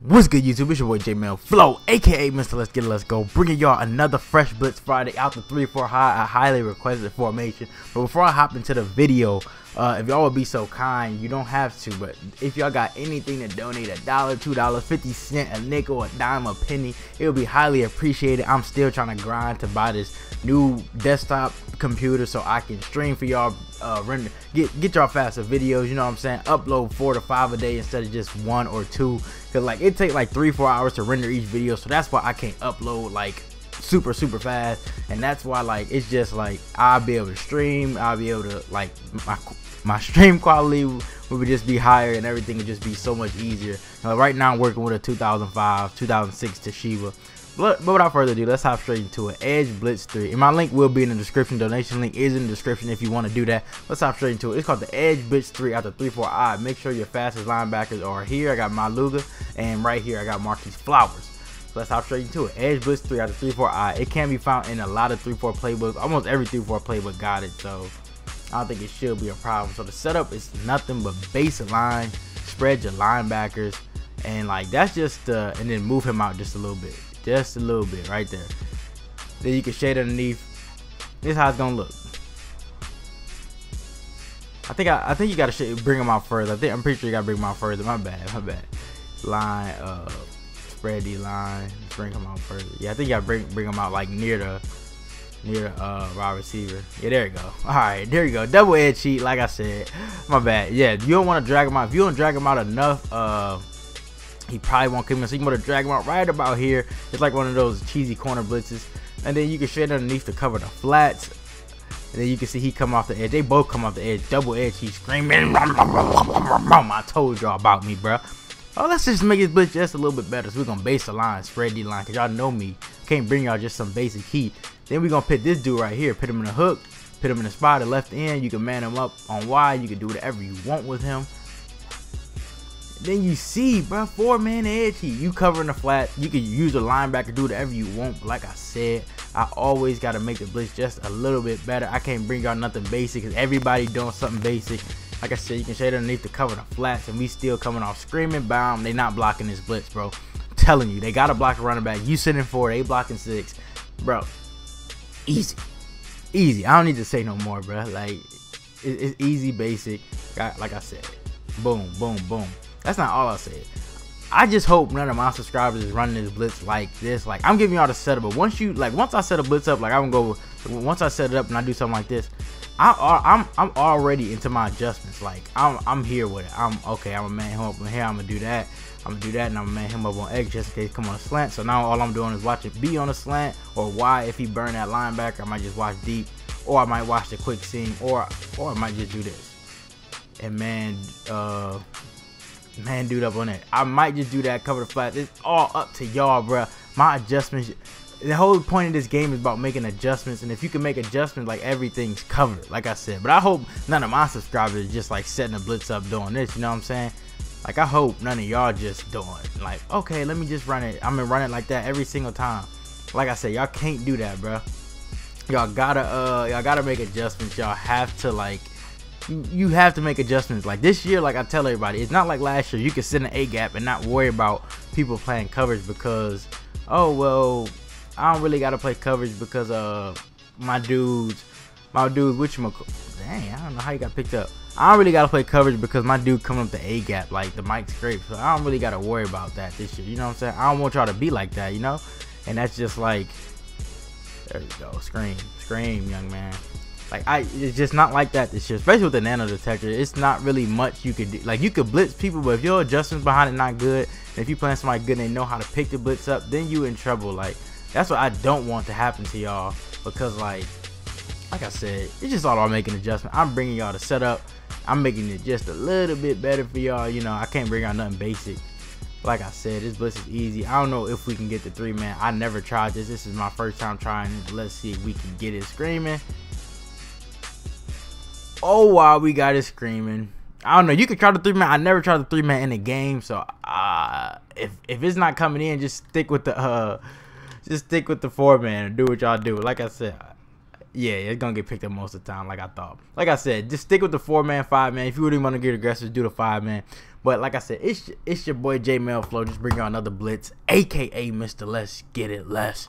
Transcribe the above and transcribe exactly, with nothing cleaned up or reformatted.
What's good, YouTube? It's your boy Jmellflo, aka Mister Let's Get It, Let's Go, bringing y'all another Fresh Blitz Friday out the three four high, a highly requested formation. But before I hop into the video, uh, if y'all would be so kind, you don't have to, but if y'all got anything to donate, a dollar, two dollars, fifty cent, a nickel, a dime, a penny, it would be highly appreciated. I'm still trying to grind to buy this new desktop computer so I can stream for y'all, uh, render, get get y'all faster videos. You know what I'm saying? Upload four to five a day instead of just one or two, cause like it take like three four hours to render each video. So that's why I can't upload like super super fast, and that's why like it's just like I'll be able to stream. I'll be able to like my my stream quality would just be higher, and everything would just be so much easier. Now, right now I'm working with a two thousand five, two thousand six Toshiba. But without further ado, let's hop straight into it. Edge Blitz three. And my link will be in the description. Donation link is in the description if you want to do that. Let's hop straight into it. It's called the Edge Blitz three out of three four I. Make sure your fastest linebackers are here. I got Maluga. And right here, I got Marquis Flowers. So let's hop straight into it. Edge Blitz three out of three four I. It can be found in a lot of three four playbooks. Almost every three four playbook got it. So I don't think it should be a problem. So the setup is nothing but base line, spread your linebackers. And like that's just, uh, and then move him out just a little bit. Just a little bit right there. Then you can shade underneath. This is how it's gonna look. I think I, I think you gotta shade, bring them out further. I think I'm pretty sure you gotta bring them out further. My bad, my bad. Line up, spread the line, bring them out further. Yeah, I think you gotta bring bring them out like near the near the uh, wide receiver. Yeah, there you go. All right, there you go. Double edge cheat, like I said. My bad. Yeah, you don't want to drag them out. If you don't drag them out enough, uh. he probably won't come in, so you can go to drag him out right about here. It's like one of those cheesy corner blitzes, and then you can shade underneath to cover the flats, and then you can see he come off the edge. They both come off the edge, double edge. He's screaming, I told y'all about me, bro. Oh, let's just make his blitz just a little bit better. So we're gonna base the line, spread the line, cause y'all know me. Can't bring y'all just some basic heat. Then we're gonna pit this dude right here, pit him in the hook, pit him in the spot, the left end. You can man him up on wide. You can do whatever you want with him. Then you see, bro, four man edge heat. You covering the flat. You can use a linebacker, do whatever you want. But like I said, I always got to make the blitz just a little bit better. I can't bring y'all nothing basic because everybody doing something basic. Like I said, you can shade underneath to cover the flats, and we still coming off screaming, bomb. They not blocking this blitz, bro. I'm telling you, they got to block a running back. You sitting four, they blocking six. Bro, easy. Easy. I don't need to say no more, bro. Like, it's easy, basic. Like I said, boom, boom, boom. That's not all I said. I just hope none of my subscribers is running this blitz like this. Like, I'm giving y'all the setup, but once you like, once I set a blitz up, like I'm gonna go. Once I set it up and I do something like this, I, I'm I'm already into my adjustments. Like, I'm I'm here with it. I'm okay. I'm gonna man him up from here. I'm gonna do that. I'm gonna do that, and I'm gonna man him up on edge just in case he come on a slant. So now all I'm doing is watching B on a slant or Y. If he burn that linebacker, I might just watch deep, or I might watch the quick seam, or or I might just do this. And man, uh. man dude up on it. I might just do that, cover the flat. It's all up to y'all, bro. My adjustments, the whole point of this game is about making adjustments, and if you can make adjustments, like, everything's covered, like I said. But I hope none of my subscribers just like setting a blitz up doing this, you know what I'm saying? Like, I hope none of y'all just doing like, okay, let me just run it, I'm gonna run it like that every single time. Like I said, y'all can't do that, bro. Y'all gotta uh y'all gotta make adjustments. Y'all have to like you have to make adjustments. Like this year, like I tell everybody, it's not like last year. You can sit in an A gap and not worry about people playing coverage because, oh well, I don't really gotta play coverage because uh my dudes, my dudes, which my dang, I don't know how you got picked up. I don't really gotta play coverage because my dude coming up the A gap like the mic scrape. So I don't really gotta worry about that this year. You know what I'm saying? I don't want y'all to be like that, you know. And that's just like, there you go, scream, scream, young man. Like, I, it's just not like that this year, especially with the nano detector. It's not really much you could do. Like, you could blitz people, but if your adjustments behind it not good, and if you playing somebody good and they know how to pick the blitz up, then you in trouble. Like, that's what I don't want to happen to y'all because, like, like I said, it's just all about making adjustments. I'm bringing y'all the setup. I'm making it just a little bit better for y'all. You know, I can't bring out nothing basic. Like I said, this blitz is easy. I don't know if we can get the three man. I never tried this. This is my first time trying it. Let's see if we can get it screaming. Oh wow, we got it screaming. I don't know. You could try the three man. I never tried the three man in the game, so uh, if if it's not coming in, just stick with the uh, just stick with the four man and do what y'all do. Like I said, yeah, it's gonna get picked up most of the time, like I thought. Like I said, just stick with the four-man, five-man. If you really want to get aggressive, do the five-man. But like I said, it's, it's your boy Jmellflo. Just bring out another blitz, a k a. Mister Let's Get It Less.